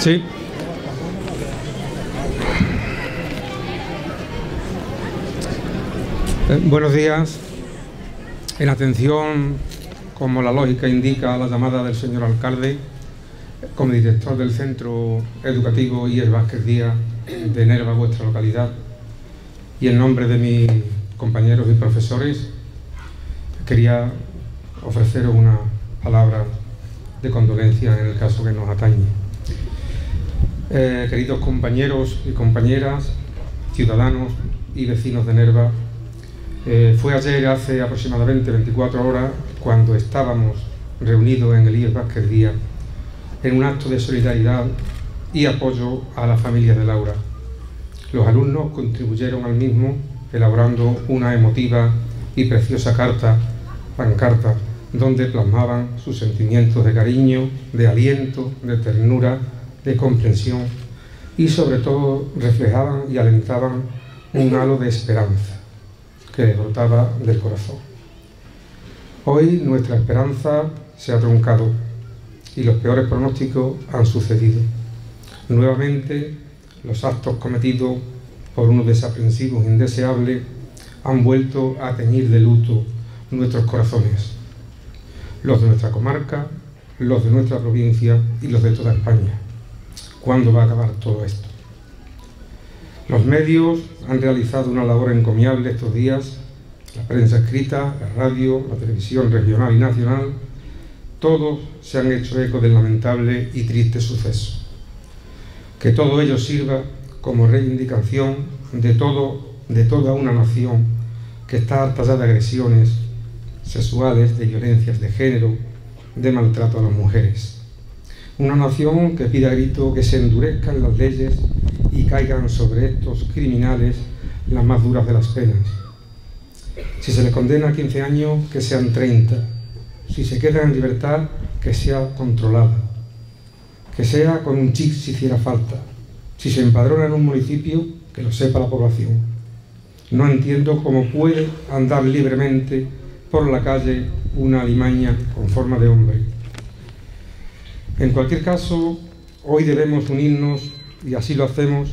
Sí. Buenos días. En atención, como la lógica indica, a la llamada del señor alcalde, como director del Centro Educativo IES Vázquez Díaz de Nerva, vuestra localidad, y en nombre de mis compañeros y profesores, quería ofreceros una palabra de condolencia en el caso que nos atañe. Queridos compañeros y compañeras, ciudadanos y vecinos de Nerva, fue ayer, hace aproximadamente 24 horas, cuando estábamos reunidos en el IES Vázquez Díaz, en un acto de solidaridad y apoyo a la familia de Laura. Los alumnos contribuyeron al mismo, elaborando una emotiva y preciosa pancarta, donde plasmaban sus sentimientos de cariño, de aliento, de ternura, de comprensión, y sobre todo reflejaban y alentaban un halo de esperanza que les brotaba del corazón. Hoy nuestra esperanza se ha truncado y los peores pronósticos han sucedido. Nuevamente, los actos cometidos por unos desaprensivos indeseables han vuelto a teñir de luto nuestros corazones, los de nuestra comarca, los de nuestra provincia y los de toda España. ¿Cuándo va a acabar todo esto? Los medios han realizado una labor encomiable estos días, la prensa escrita, la radio, la televisión regional y nacional, todos se han hecho eco del lamentable y triste suceso. Que todo ello sirva como reivindicación de toda una nación que está harta ya de agresiones sexuales, de violencias de género, de maltrato a las mujeres. Una nación que pide a grito que se endurezcan las leyes y caigan sobre estos criminales las más duras de las penas. Si se les condena a 15 años, que sean 30. Si se quedan en libertad, que sea controlada. Que sea con un chip si hiciera falta. Si se empadrona en un municipio, que lo sepa la población. No entiendo cómo puede andar libremente por la calle una alimaña con forma de hombre. En cualquier caso, hoy debemos unirnos, y así lo hacemos,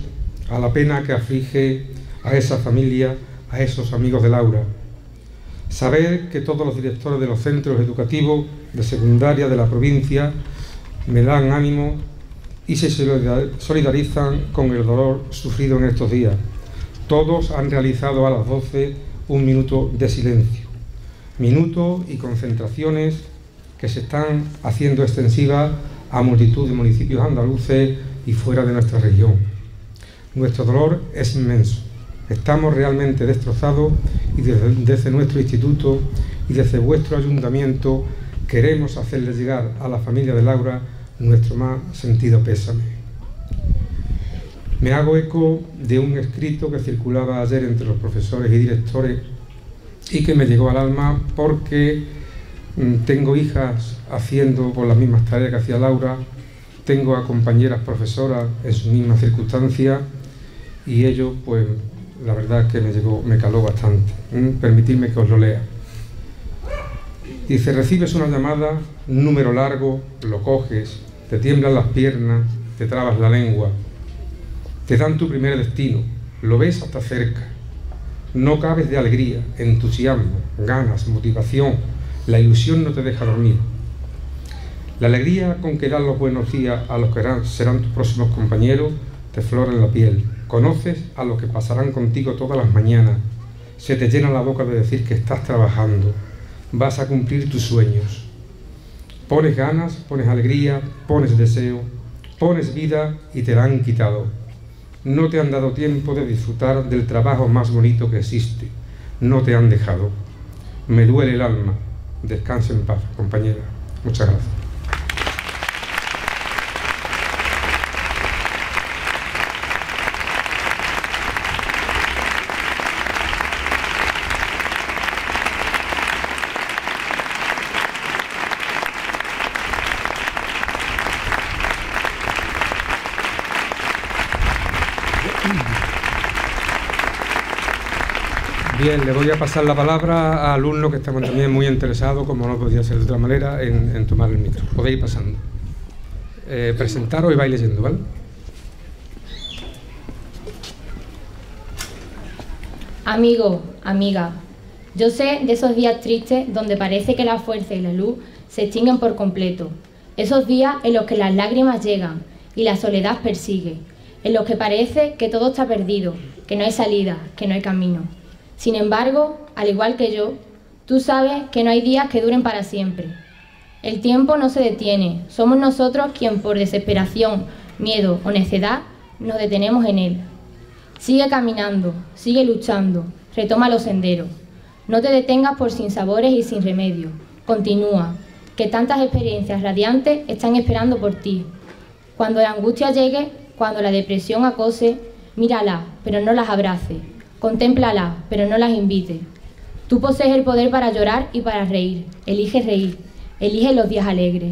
a la pena que aflige a esa familia, a esos amigos de Laura. Saber que todos los directores de los centros educativos de secundaria de la provincia me dan ánimo y se solidarizan con el dolor sufrido en estos días. Todos han realizado a las 12 un minuto de silencio. Minutos y concentraciones que se están haciendo extensivas a multitud de municipios andaluces y fuera de nuestra región. Nuestro dolor es inmenso. Estamos realmente destrozados y desde nuestro instituto y desde vuestro ayuntamiento queremos hacerle llegar a la familia de Laura nuestro más sentido pésame. Me hago eco de un escrito que circulaba ayer entre los profesores y directores y que me llegó al alma porque tengo hijas haciendo por las mismas tareas que hacía Laura, tengo a compañeras profesoras en sus mismas circunstancias y ello, pues, la verdad es que me caló bastante. Permitidme que os lo lea. Dice: recibes una llamada, número largo, lo coges, te tiemblan las piernas, te trabas la lengua, te dan tu primer destino, lo ves hasta cerca, no cabes de alegría, entusiasmo, ganas, motivación, la ilusión no te deja dormir. La alegría con que das los buenos días a los que serán tus próximos compañeros te flora en la piel, conoces a los que pasarán contigo todas las mañanas, se te llena la boca de decir que estás trabajando, vas a cumplir tus sueños. Pones ganas, pones alegría, pones deseo, pones vida y te la han quitado. No te han dado tiempo de disfrutar del trabajo más bonito que existe. No te han dejado. Me duele el alma. Descansa en paz, compañera. Muchas gracias. Bien, le voy a pasar la palabra a alumnos que estaban también muy interesados, como no podía ser de otra manera, en tomar el micro. Podéis ir pasando. Presentaros y vais leyendo, ¿vale? Amigo, amiga, yo sé de esos días tristes donde parece que la fuerza y la luz se extinguen por completo. Esos días en los que las lágrimas llegan y la soledad persigue. En los que parece que todo está perdido, que no hay salida, que no hay camino. Sin embargo, al igual que yo, tú sabes que no hay días que duren para siempre. El tiempo no se detiene, somos nosotros quienes por desesperación, miedo o necedad nos detenemos en él. Sigue caminando, sigue luchando, retoma los senderos. No te detengas por sinsabores y sin remedio. Continúa, que tantas experiencias radiantes están esperando por ti. Cuando la angustia llegue, cuando la depresión acose, mírala, pero no las abrace. Contémplala, pero no las invite. Tú posees el poder para llorar y para reír. Elige reír, elige los días alegres.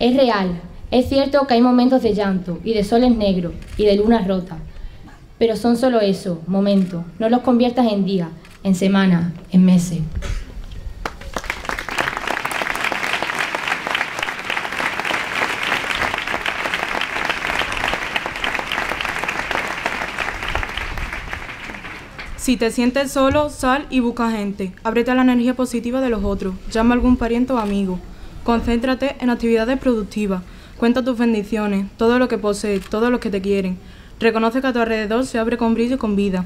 Es real, es cierto que hay momentos de llanto y de soles negros y de lunas rotas. Pero son solo eso, momentos. No los conviertas en días, en semanas, en meses. Si te sientes solo, sal y busca gente. Ábrete a la energía positiva de los otros. Llama a algún pariente o amigo. Concéntrate en actividades productivas. Cuenta tus bendiciones, todo lo que posees, todo lo que te quieren. Reconoce que a tu alrededor se abre con brillo y con vida.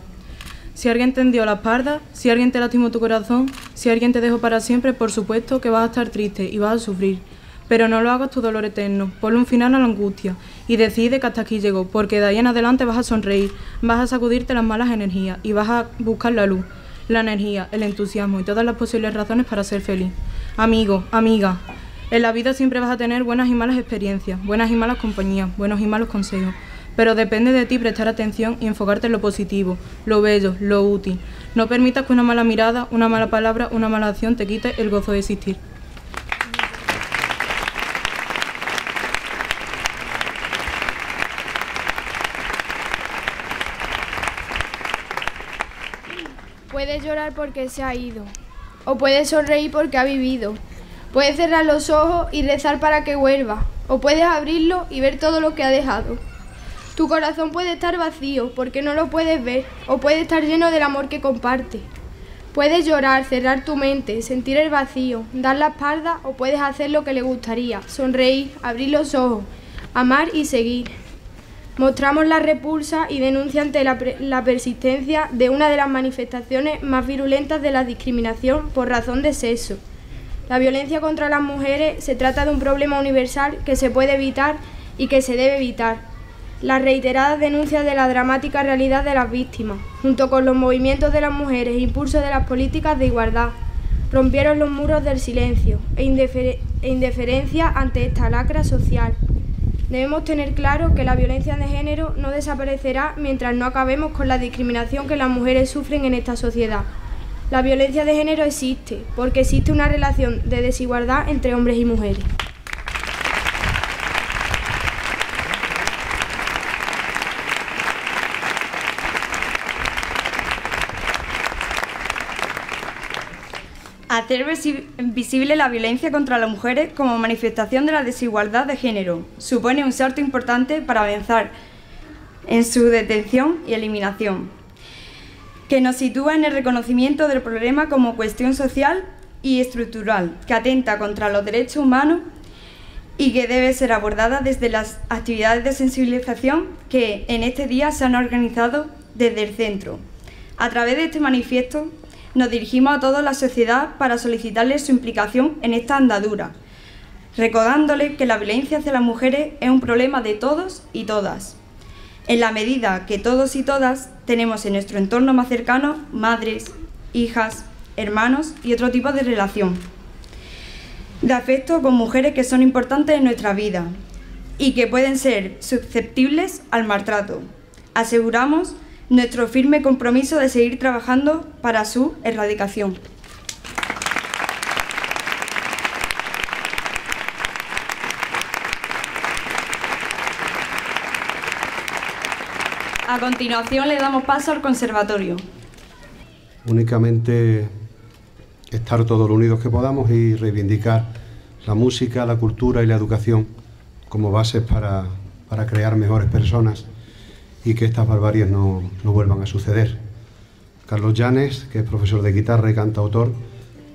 Si alguien te dio la espalda, si alguien te lastimó tu corazón, si alguien te dejó para siempre, por supuesto que vas a estar triste y vas a sufrir. Pero no lo hagas tu dolor eterno, ponle un final a la angustia y decide que hasta aquí llegó, porque de ahí en adelante vas a sonreír, vas a sacudirte las malas energías y vas a buscar la luz, la energía, el entusiasmo y todas las posibles razones para ser feliz. Amigo, amiga, en la vida siempre vas a tener buenas y malas experiencias, buenas y malas compañías, buenos y malos consejos, pero depende de ti prestar atención y enfocarte en lo positivo, lo bello, lo útil. No permitas que una mala mirada, una mala palabra, una mala acción te quite el gozo de existir. Puedes llorar porque se ha ido, o puedes sonreír porque ha vivido. Puedes cerrar los ojos y rezar para que vuelva, o puedes abrirlo y ver todo lo que ha dejado. Tu corazón puede estar vacío porque no lo puedes ver, o puede estar lleno del amor que comparte. Puedes llorar, cerrar tu mente, sentir el vacío, dar la espalda, o puedes hacer lo que le gustaría, sonreír, abrir los ojos, amar y seguir. Mostramos la repulsa y denuncia ante la persistencia de una de las manifestaciones más virulentas de la discriminación por razón de sexo. La violencia contra las mujeres se trata de un problema universal que se puede evitar y que se debe evitar. Las reiteradas denuncias de la dramática realidad de las víctimas, junto con los movimientos de las mujeres e impulso de las políticas de igualdad, rompieron los muros del silencio e indiferencia ante esta lacra social. Debemos tener claro que la violencia de género no desaparecerá mientras no acabemos con la discriminación que las mujeres sufren en esta sociedad. La violencia de género existe, porque existe una relación de desigualdad entre hombres y mujeres. Hacer visible la violencia contra las mujeres como manifestación de la desigualdad de género supone un salto importante para avanzar en su detención y eliminación, que nos sitúa en el reconocimiento del problema como cuestión social y estructural, que atenta contra los derechos humanos y que debe ser abordada desde las actividades de sensibilización que en este día se han organizado desde el centro. A través de este manifiesto, nos dirigimos a toda la sociedad para solicitarles su implicación en esta andadura, recordándoles que la violencia hacia las mujeres es un problema de todos y todas. En la medida que todos y todas tenemos en nuestro entorno más cercano madres, hijas, hermanos y otro tipo de relación de afecto con mujeres que son importantes en nuestra vida y que pueden ser susceptibles al maltrato, aseguramos nuestro firme compromiso de seguir trabajando para su erradicación. A continuación le damos paso al conservatorio. únicamente estar todos los unidos que podamos y reivindicar la música, la cultura y la educación como bases para crear mejores personas y que estas barbaries no vuelvan a suceder. Carlos Llanes, que es profesor de guitarra y cantautor,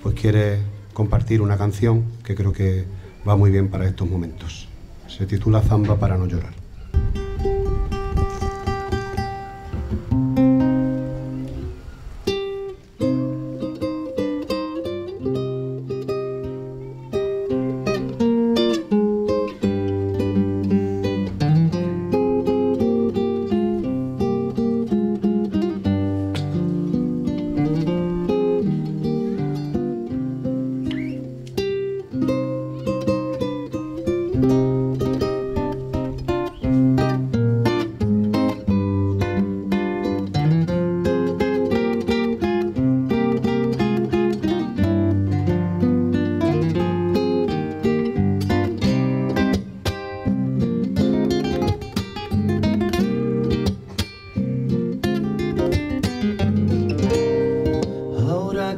pues quiere compartir una canción que creo que va muy bien para estos momentos. Se titula Zamba para no llorar.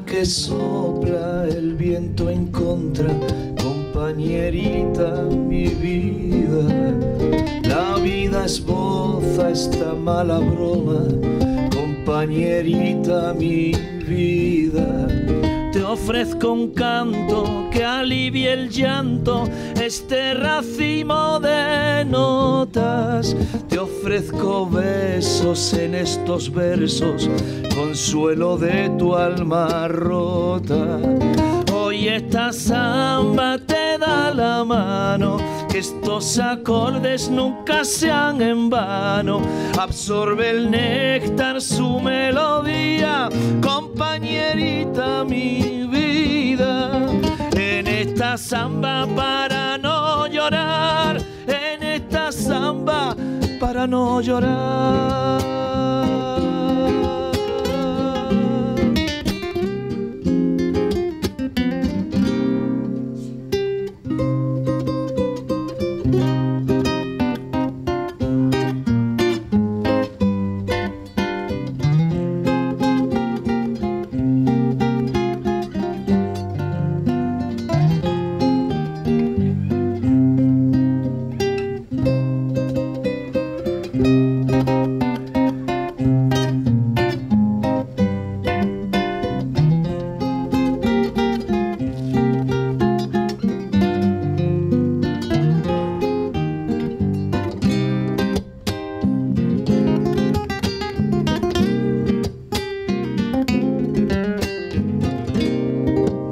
Que sopla el viento en contra, compañerita, mi vida. La vida esboza esta mala broma, compañerita, mi vida. Te ofrezco un canto que alivie el llanto, este racimo de notas. Te ofrezco besos en estos versos, consuelo de tu alma rota. Hoy esta samba te da la mano, que estos acordes nunca sean en vano. Absorbe el néctar su melodía, compañerita, mi vida. En esta samba para no llorar, en esta samba para no llorar.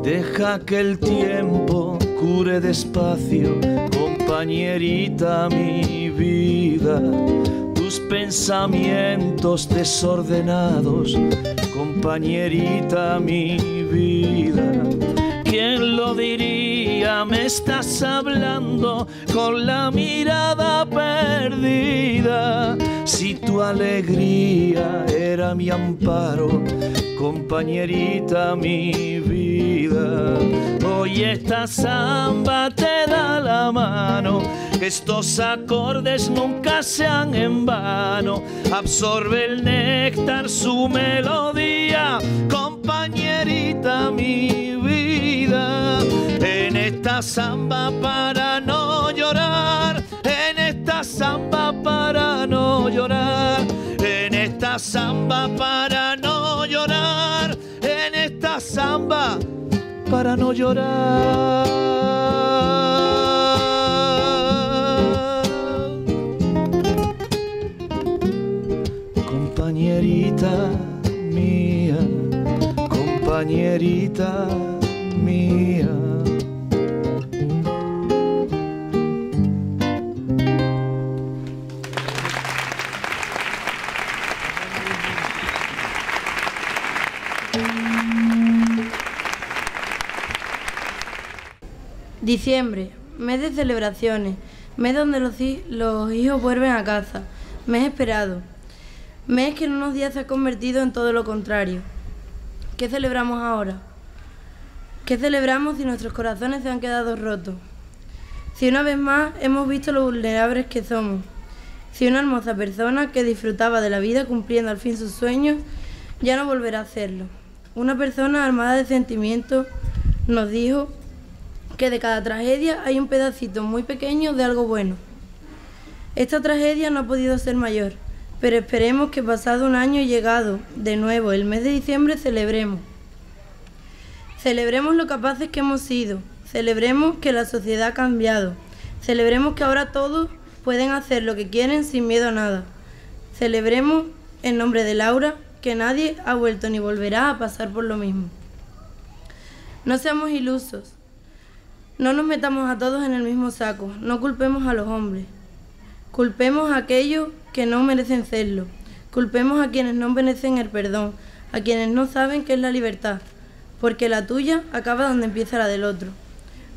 Deja que el tiempo cure despacio, compañerita, mi vida. Tus pensamientos desordenados, compañerita, mi vida. ¿Quién lo diría? Me estás hablando con la mirada perdida. Si tu alegría era mi amparo, compañerita, mi vida. Hoy esta samba te da la mano, que estos acordes nunca sean en vano. Absorbe el néctar su melodía, compañerita, mi vida. En esta samba para no llorar, en esta samba para no llorar, en esta samba para no llorar, en esta samba para no llorar. Compañerita mía, compañerita mía. Diciembre, mes de celebraciones, mes donde los hijos vuelven a casa, mes esperado, mes que en unos días se ha convertido en todo lo contrario. ¿Qué celebramos ahora? ¿Qué celebramos si nuestros corazones se han quedado rotos? Si una vez más hemos visto lo vulnerables que somos, si una hermosa persona que disfrutaba de la vida cumpliendo al fin sus sueños ya no volverá a hacerlo, Una persona armada de sentimientos nos dijo que de cada tragedia hay un pedacito muy pequeño de algo bueno. Esta tragedia no ha podido ser mayor, pero esperemos que pasado un año llegado de nuevo el mes de diciembre celebremos. Celebremos lo capaces que hemos sido, celebremos que la sociedad ha cambiado, celebremos que ahora todos pueden hacer lo que quieren sin miedo a nada. Celebremos en nombre de Laura que nadie ha vuelto ni volverá a pasar por lo mismo. No seamos ilusos, no nos metamos a todos en el mismo saco, no culpemos a los hombres, culpemos a aquellos que no merecen serlo, culpemos a quienes no merecen el perdón, a quienes no saben qué es la libertad, porque la tuya acaba donde empieza la del otro.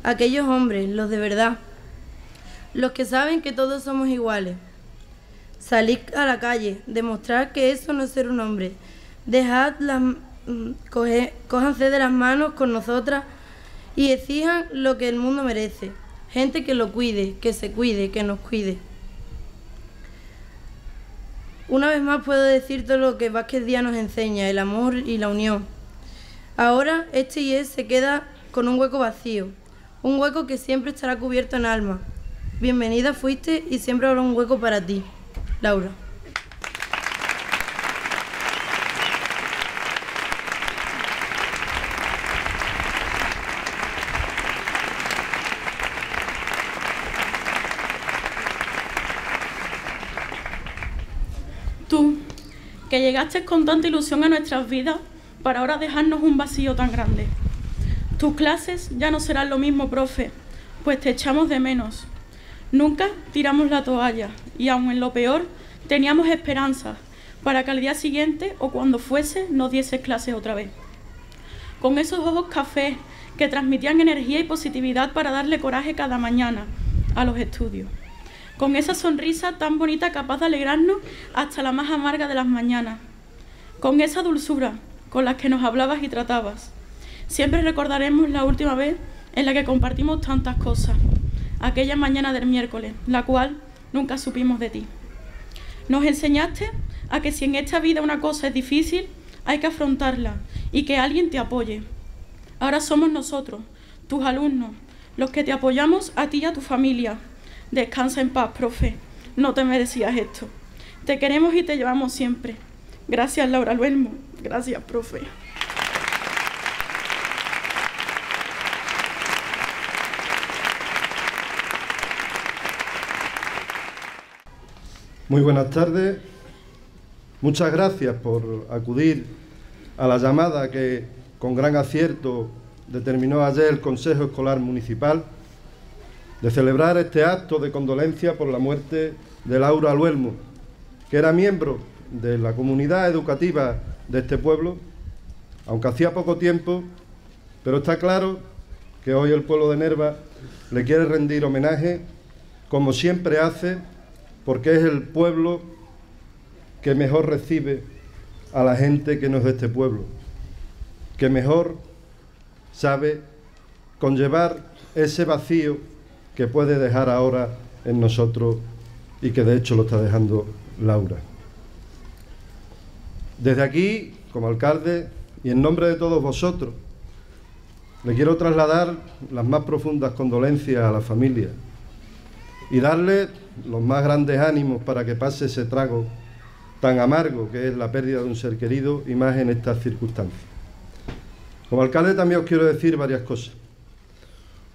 Aquellos hombres, los de verdad, los que saben que todos somos iguales. Salid a la calle, demostrad que eso no es ser un hombre. Cójanse de las manos con nosotras y exijan lo que el mundo merece. Gente que lo cuide, que se cuide, que nos cuide. Una vez más puedo decir todo lo que Vázquez Díaz nos enseña, el amor y la unión. Ahora este IES se queda con un hueco vacío, un hueco que siempre estará cubierto en alma. Bienvenida fuiste y siempre habrá un hueco para ti. Laura. Tú, que llegaste con tanta ilusión a nuestras vidas para ahora dejarnos un vacío tan grande. Tus clases ya no serán lo mismo, profe, pues te echamos de menos. Nunca tiramos la toalla y aun en lo peor teníamos esperanza para que al día siguiente o cuando fuese nos dieses clases otra vez. Con esos ojos cafés que transmitían energía y positividad para darle coraje cada mañana a los estudios. Con esa sonrisa tan bonita capaz de alegrarnos hasta la más amarga de las mañanas. Con esa dulzura con la que nos hablabas y tratabas. Siempre recordaremos la última vez en la que compartimos tantas cosas. Aquella mañana del miércoles, la cual nunca supimos de ti. Nos enseñaste a que si en esta vida una cosa es difícil, hay que afrontarla y que alguien te apoye. Ahora somos nosotros, tus alumnos, los que te apoyamos a ti y a tu familia. Descansa en paz, profe, no te merecías esto. Te queremos y te llevamos siempre. Gracias, Laura Luelmo. Gracias, profe. Muy buenas tardes, muchas gracias por acudir a la llamada que con gran acierto determinó ayer el Consejo Escolar Municipal de celebrar este acto de condolencia por la muerte de Laura Luelmo, que era miembro de la comunidad educativa de este pueblo, aunque hacía poco tiempo, pero está claro que hoy el pueblo de Nerva le quiere rendir homenaje, como siempre hace, porque es el pueblo que mejor recibe a la gente que no es de este pueblo, que mejor sabe conllevar ese vacío que puede dejar ahora en nosotros y que de hecho lo está dejando Laura. Desde aquí, como alcalde y en nombre de todos vosotros, le quiero trasladar las más profundas condolencias a la familia y darle los más grandes ánimos para que pase ese trago tan amargo que es la pérdida de un ser querido y más en estas circunstancias. Como alcalde también os quiero decir varias cosas.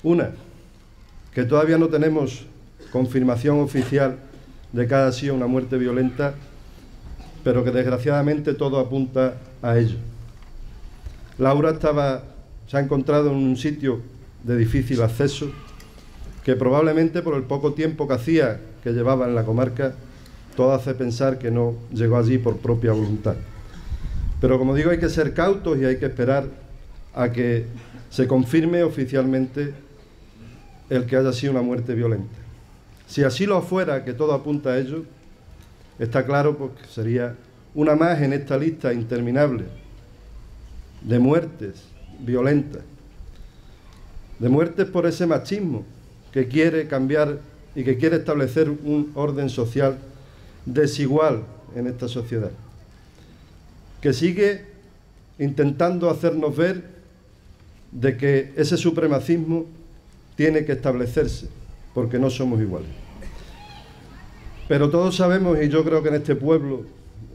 Una, que todavía no tenemos confirmación oficial de que haya sido una muerte violenta, pero que desgraciadamente todo apunta a ello. Laura se ha encontrado en un sitio de difícil acceso, que probablemente por el poco tiempo que hacía que llevaba en la comarca, todo hace pensar que no llegó allí por propia voluntad. Pero como digo, hay que ser cautos y hay que esperar a que se confirme oficialmente el que haya sido una muerte violenta. Si así lo fuera, que todo apunta a ello, está claro pues, que sería una más en esta lista interminable de muertes violentas, de muertes por ese machismo, que quiere cambiar y que quiere establecer un orden social desigual en esta sociedad, que sigue intentando hacernos ver de que ese supremacismo tiene que establecerse, porque no somos iguales. Pero todos sabemos, y yo creo que en este pueblo,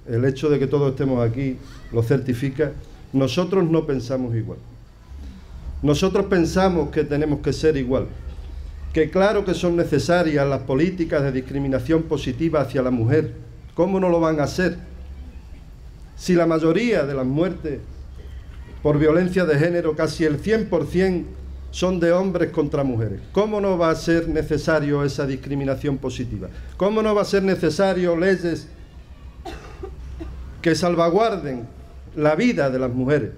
el hecho de que todos estemos aquí lo certifica, nosotros no pensamos igual. Nosotros pensamos que tenemos que ser iguales, que claro que son necesarias las políticas de discriminación positiva hacia la mujer. ¿Cómo no lo van a hacer? Si la mayoría de las muertes por violencia de género, casi el 100%, son de hombres contra mujeres. ¿Cómo no va a ser necesario esa discriminación positiva? ¿Cómo no va a ser necesario leyes que salvaguarden la vida de las mujeres?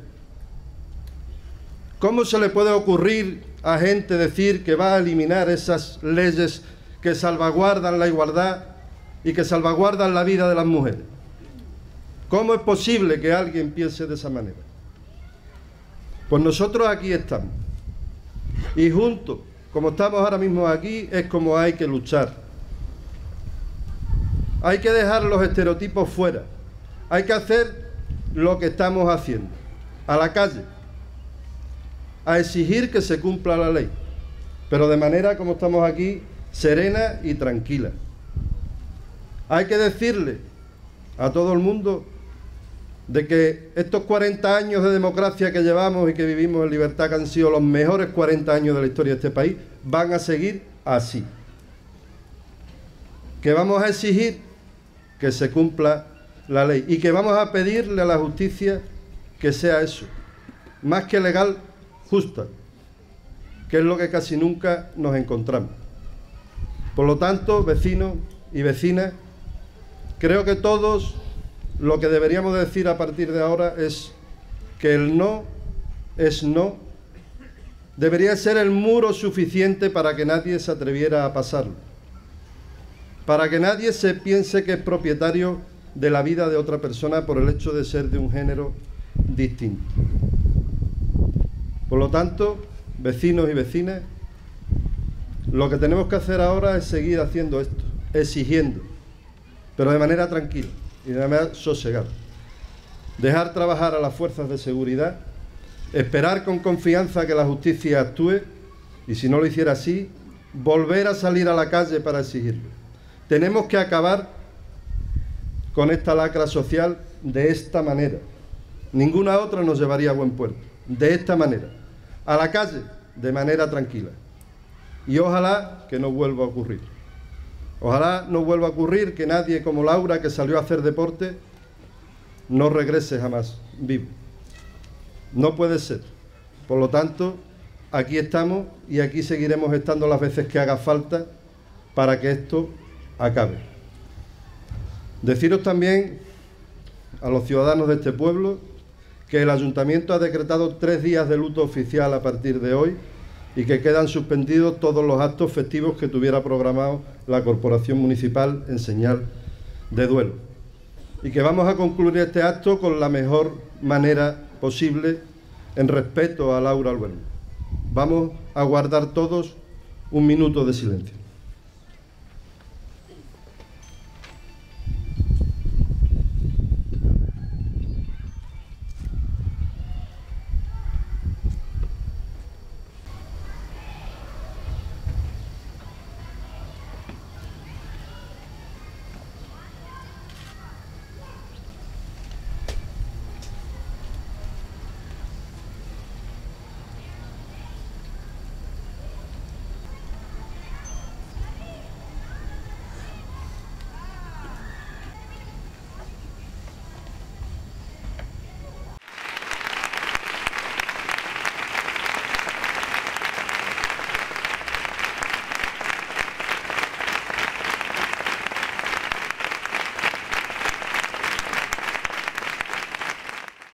¿Cómo se le puede ocurrir a gente decir que va a eliminar esas leyes que salvaguardan la igualdad y que salvaguardan la vida de las mujeres? ¿Cómo es posible que alguien piense de esa manera? Pues nosotros aquí estamos. Y juntos, como estamos ahora mismo aquí, es como hay que luchar. Hay que dejar los estereotipos fuera. Hay que hacer lo que estamos haciendo. A la calle. A exigir que se cumpla la ley. Pero de manera, como estamos aquí, serena y tranquila. Hay que decirle a todo el mundo de que estos 40 años de democracia que llevamos y que vivimos en libertad, que han sido los mejores 40 años de la historia de este país, van a seguir así. Que vamos a exigir que se cumpla la ley y que vamos a pedirle a la justicia que sea eso, más que legal, justa, que es lo que casi nunca nos encontramos. Por lo tanto, vecinos y vecinas, creo que todos lo que deberíamos decir a partir de ahora es que el no es no. Debería ser el muro suficiente para que nadie se atreviera a pasarlo. Para que nadie se piense que es propietario de la vida de otra persona por el hecho de ser de un género distinto. Por lo tanto, vecinos y vecinas, lo que tenemos que hacer ahora es seguir haciendo esto, exigiendo, pero de manera tranquila y de manera sosegada. Dejar trabajar a las fuerzas de seguridad, esperar con confianza que la justicia actúe y, si no lo hiciera así, volver a salir a la calle para exigirlo. Tenemos que acabar con esta lacra social de esta manera. Ninguna otra nos llevaría a buen puerto. De esta manera. A la calle, de manera tranquila. Y ojalá que no vuelva a ocurrir. Ojalá no vuelva a ocurrir que nadie como Laura, que salió a hacer deporte, no regrese jamás vivo. No puede ser. Por lo tanto, aquí estamos y aquí seguiremos estando las veces que haga falta para que esto acabe. Deciros también a los ciudadanos de este pueblo que el ayuntamiento ha decretado 3 días de luto oficial a partir de hoy y que quedan suspendidos todos los actos festivos que tuviera programado la Corporación Municipal en señal de duelo. Y que vamos a concluir este acto con la mejor manera posible en respeto a Laura Luelmo. Vamos a guardar todos un minuto de silencio.